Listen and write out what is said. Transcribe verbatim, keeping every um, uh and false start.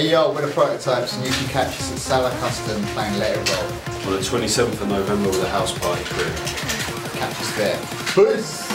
Hey yo, we're The Prototypes and you can catch us at Sala Custom playing Let It Roll. On the twenty-seventh of November with a house party crew. Catch us there. Peace!